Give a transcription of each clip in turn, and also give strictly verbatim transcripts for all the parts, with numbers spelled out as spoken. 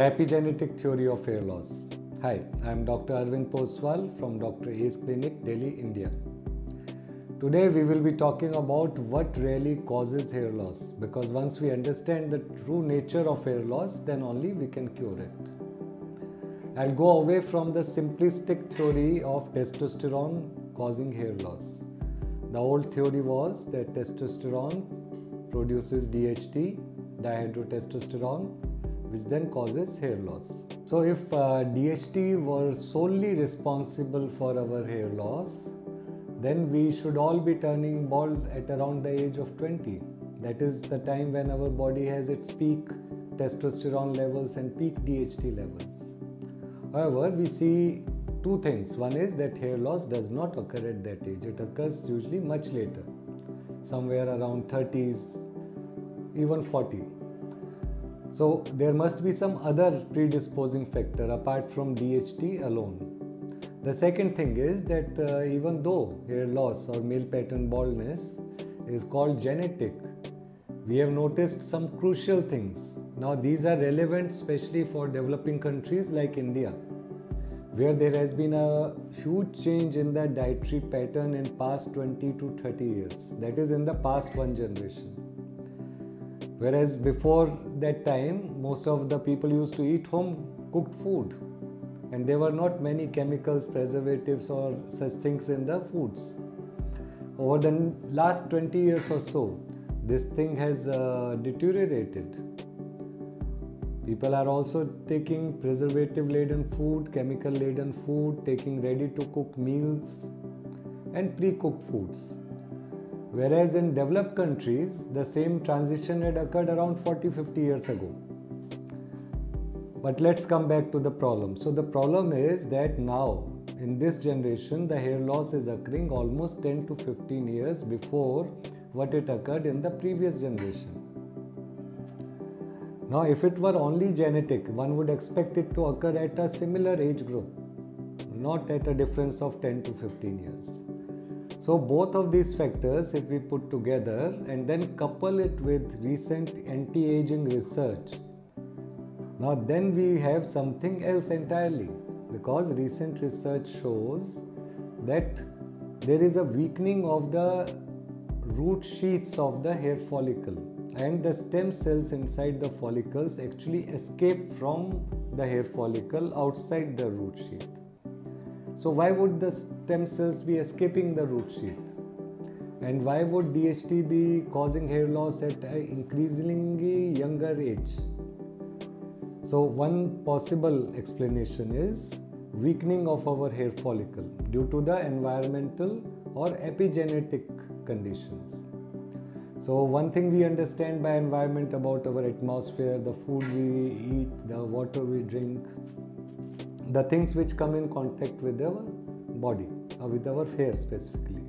The Epigenetic Theory of Hair Loss. Hi, I am Doctor Arvind Poswal from Doctor A's Clinic, Delhi, India. Today we will be talking about what really causes hair loss, because once we understand the true nature of hair loss, then only we can cure it. I'll go away from the simplistic theory of testosterone causing hair loss. The old theory was that testosterone produces D H T, dihydrotestosterone, which then causes hair loss. So if uh, D H T were solely responsible for our hair loss, then we should all be turning bald at around the age of twenty. That is the time when our body has its peak testosterone levels and peak D H T levels. However, we see two things. One is that hair loss does not occur at that age. It occurs usually much later, somewhere around thirties, even forty. So there must be some other predisposing factor apart from D H T alone. The second thing is that uh, even though hair loss or male pattern baldness is called genetic, we have noticed some crucial things. Now these are relevant especially for developing countries like India, where there has been a huge change in the dietary pattern in past twenty to thirty years, that is in the past one generation. Whereas before that time, most of the people used to eat home cooked food, and there were not many chemicals, preservatives or such things in the foods. Over the last twenty years or so, this thing has uh, deteriorated. People are also taking preservative laden food, chemical laden food, taking ready to cook meals and pre-cooked foods. Whereas in developed countries, the same transition had occurred around forty to fifty years ago. But let's come back to the problem. So the problem is that now in this generation, the hair loss is occurring almost ten to fifteen years before what it occurred in the previous generation. Now if it were only genetic, one would expect it to occur at a similar age group, not at a difference of ten to fifteen years. So both of these factors, if we put together and then couple it with recent anti-aging research, now then we have something else entirely, because recent research shows that there is a weakening of the root sheaths of the hair follicle, and the stem cells inside the follicles actually escape from the hair follicle outside the root sheath. So why would the stem cells be escaping the root sheath? And why would D H T be causing hair loss at an increasingly younger age? So one possible explanation is weakening of our hair follicle due to the environmental or epigenetic conditions. So one thing we understand by environment about our atmosphere, the food we eat, the water we drink, the things which come in contact with our body or with our hair specifically.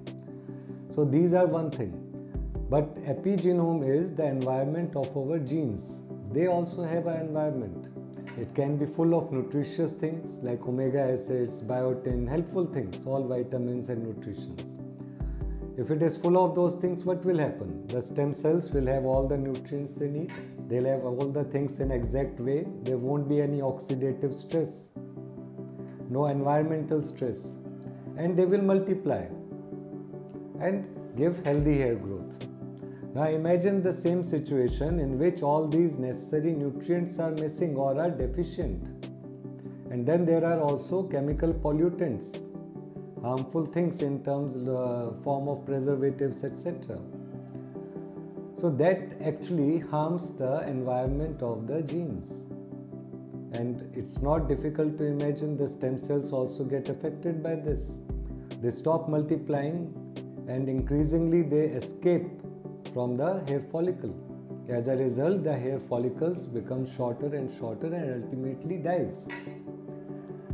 So these are one thing. But epigenome is the environment of our genes. They also have an environment. It can be full of nutritious things like omega acids, biotin, helpful things, all vitamins and nutritions. If it is full of those things, what will happen? The stem cells will have all the nutrients they need. They'll have all the things in exact way. There won't be any oxidative stress, no environmental stress, and they will multiply and give healthy hair growth. Now imagine the same situation in which all these necessary nutrients are missing or are deficient. And then there are also chemical pollutants, harmful things in terms uh, form of preservatives, et cetera. So that actually harms the environment of the genes. And it's not difficult to imagine the stem cells also get affected by this. They stop multiplying, and increasingly they escape from the hair follicle. As a result, the hair follicles become shorter and shorter and ultimately dies.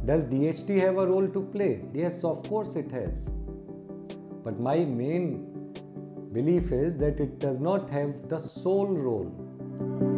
Does D H T have a role to play? Yes, of course it has. But my main belief is that it does not have the sole role.